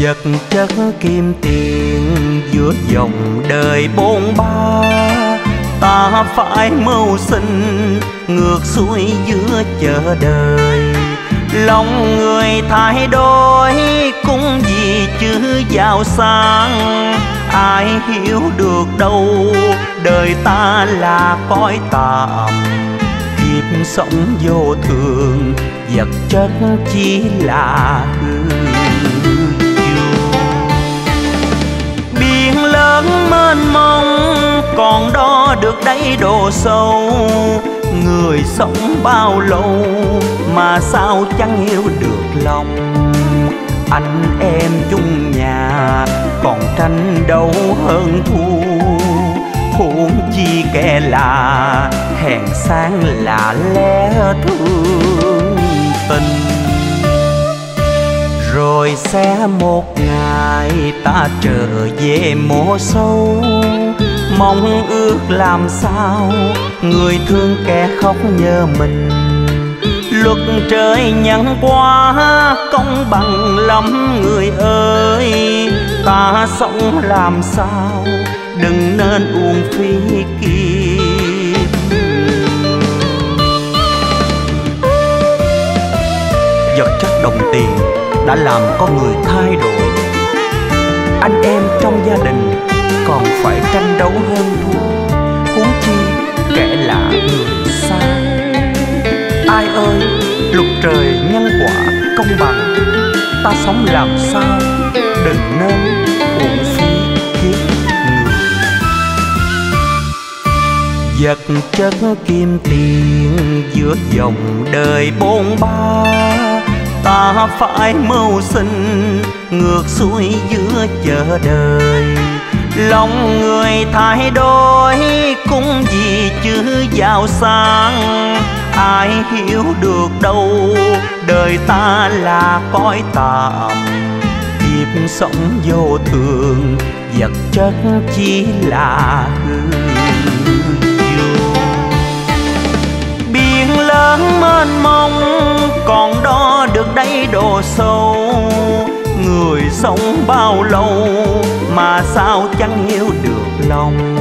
vật chất kim tiền giữa dòng đời bôn ba, ta phải mưu sinh ngược xuôi giữa chợ đời. Lòng người thay đổi cũng vì chữ giàu sang, ai hiểu được đâu đời ta là cõi tạm. Kiếp sống vô thường, vật chất chỉ là hư vô. Biển lớn mênh mông còn đó được đáy độ sâu, người sống bao lâu mà sao chẳng hiểu được lòng. Anh em chung nhà còn tranh đấu hơn thua, huống chi kẻ là hèn sang là lẽ thương tình. Rồi sẽ một ngày ta trở về mổ sâu, mong ước làm sao người thương kẻ khóc nhớ mình. Luật trời nhẫn quá công bằng lắm người ơi, ta sống làm sao đừng nên uổng phí kiếp. Vật chất đồng tiền đã làm con người thay đổi, anh em trong gia đình còn phải tranh đấu hơn thua, huống chi kẻ lạ người xa. Ai ơi, luật trời nhân quả công bằng, ta sống làm sao đừng nên uổng phí kiếp người. Vật chất kim tiền giữa dòng đời bôn ba, ta phải mưu sinh ngược xuôi giữa chợ đời. Lòng người thay đổi cũng vì chữ giàu sang, ai hiểu được đâu đời ta là cõi tạm. Kiếp sống vô thường, vật chất chỉ là hư vô. Biển lớn mênh mông còn đó được đáy độ sâu, người sống bao lâu mà sao chẳng hiểu được lòng.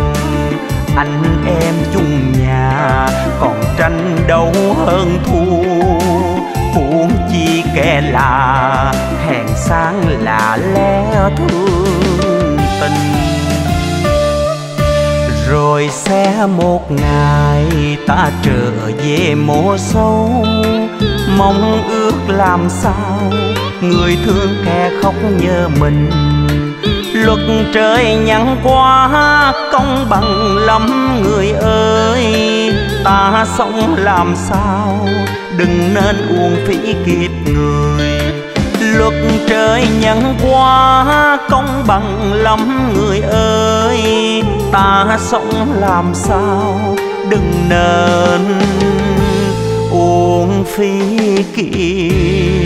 Anh em chung nhà còn tranh đấu hơn thua, huống chi kẻ là hèn sang là lẽ thương tình. Rồi sẽ một ngày ta trở về mổ sâu, mong ước làm sao người thương kẻ khóc nhớ mình. Luật trời nhẫn quá công bằng lắm người ơi, ta sống làm sao đừng nên uổng phí kiếp người. Luật trời nhẫn quá công bằng lắm người ơi, ta sống làm sao đừng nên uổng phí kiếp.